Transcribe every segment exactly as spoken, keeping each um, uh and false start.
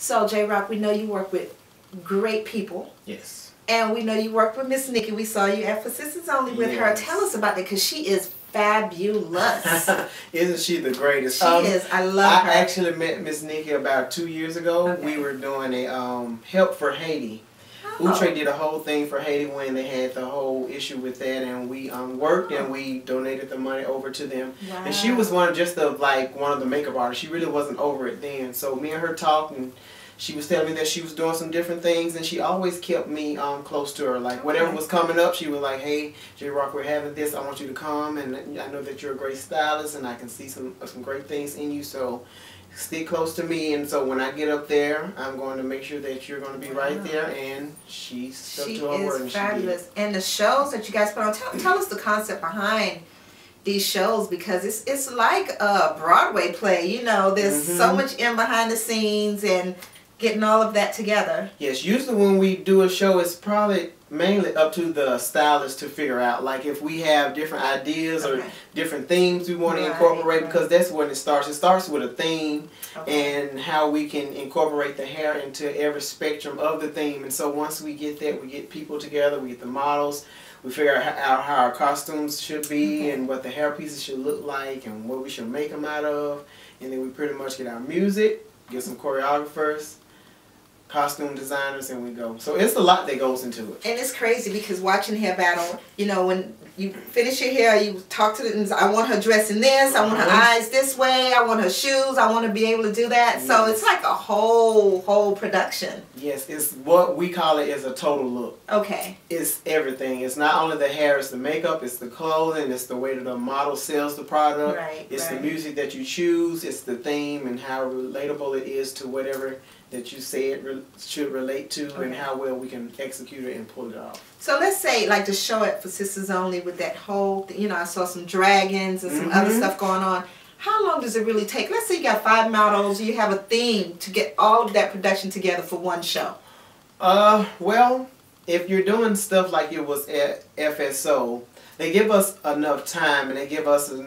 So J-Rok, we know you work with great people. Yes. And we know you worked with Miss Nikki. We saw you at For Sisters Only with yes. her. Tell us about that, because she is fabulous. Isn't she the greatest? She um, is. I love I her. I actually met Miss Nikki about two years ago. Okay. We were doing a um, Help for Haiti. Oh. Outre did a whole thing for Haiti when they had the whole issue with that, and we um, worked oh. and we donated the money over to them. Wow. And she was one of just the like one of the makeup artists. She really wasn't over it then. So me and her talked, and she was telling me that she was doing some different things, and she always kept me um, close to her. Like, okay. whatever was coming up, she was like, hey, J-Rok, we're having this. I want you to come, and I know that you're a great stylist, and I can see some, some great things in you, so stay close to me. And so when I get up there, I'm going to make sure that you're going to be wow. right there, and she stuck she to her word. She is fabulous. She and the shows that you guys put on, tell, tell us the concept behind these shows, because it's it's like a Broadway play. You know, there's mm-hmm. so much in behind the scenes, and getting all of that together. Yes, usually when we do a show, it's probably mainly up to the stylist to figure out, like, if we have different ideas okay. or different themes we want right, to incorporate, right. because that's when it starts. It starts with a theme okay. and how we can incorporate the hair into every spectrum of the theme. And so once we get that, we get people together, we get the models, we figure out how our costumes should be mm-hmm. and what the hair pieces should look like and what we should make them out of. And then we pretty much get our music, get some choreographers, costume designers, and we go. So it's a lot that goes into it. And it's crazy, because watching Hair Battle, you know, when you finish your hair, you talk to them, I want her dressed in this, I want her eyes this way, I want her shoes, I want to be able to do that. Yes. So it's like a whole, whole production. Yes, it's what we call it is a total look. Okay. It's everything. It's not only the hair, it's the makeup, it's the clothing, it's the way that the model sells the product, right, it's right. the music that you choose, it's the theme and how relatable it is to whatever that you say it re should relate to okay. and how well we can execute it and pull it off. So let's say, like, the show at For Sisters Only with that whole, th you know, I saw some dragons and some mm-hmm. other stuff going on. How long does it really take? Let's say you got five models, you have a theme to get all of that production together for one show. Uh, well, if you're doing stuff like it was at F S O, they give us enough time, and they give us a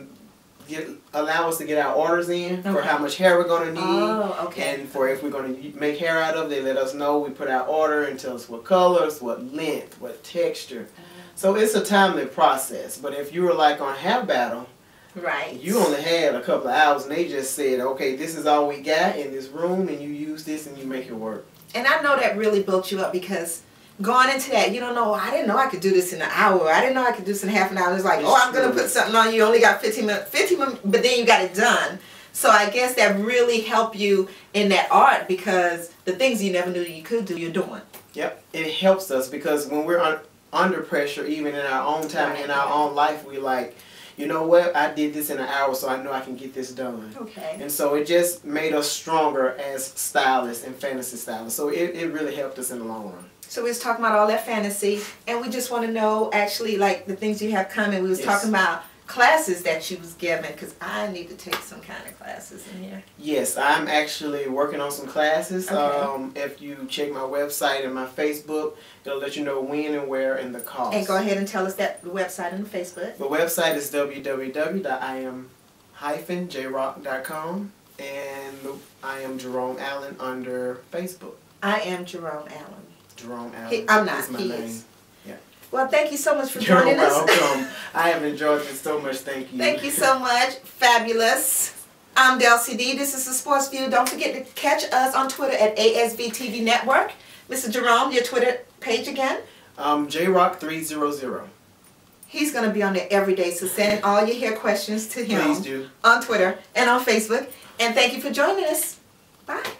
Get, allow us to get our orders in okay. for how much hair we're going to need oh, okay. and for if we're going to make hair out of. They let us know, we put our order and tell us what colors, what length, what texture. Uh, so it's a timely process. But if you were like on Hair Battle, right, you only had a couple of hours, and they just said, okay, this is all we got in this room, and you use this and you make it work. And I know that really built you up, because going into that, you don't know, I didn't know I could do this in an hour. I didn't know I could do this in half an hour. It's like, it's oh, I'm going to put something on. You only got fifteen minutes, fifteen minutes, but then you got it done. So I guess that really helped you in that art, because the things you never knew you could do, you're doing. Yep. It helps us, because when we're un under pressure, even in our own time, right. in our own life, we like, you know what, I did this in an hour, so I know I can get this done. Okay. And so it just made us stronger as stylists and fantasy stylists. So it, it really helped us in the long run. So we was talking about all that fantasy, and we just want to know, actually, like, the things you have coming. We was yes. talking about classes that you was given, because I need to take some kind of classes in here. Yes, I'm actually working on some classes. Okay. Um, if you check my website and my Facebook, it'll let you know when and where and the cost. And go ahead and tell us that the website and the Facebook. The website is w w w dot i am dash j rock dot com, and I am Jerome Allen under Facebook. I am Jerome Allen. Jerome Allen. He, I'm not. He name. Is. Yeah. Well, thank you so much for You're joining welcome. us. You're welcome. I have enjoyed this so much. Thank you. Thank you so much. Fabulous. I'm Del C D. This is the Sports View. Don't forget to catch us on Twitter at A S V T V Network. Mister Jerome, your Twitter page again? Um, J Rock three hundred. He's going to be on there every day, so send all your hair questions to him. Please do. On Twitter and on Facebook. And thank you for joining us. Bye.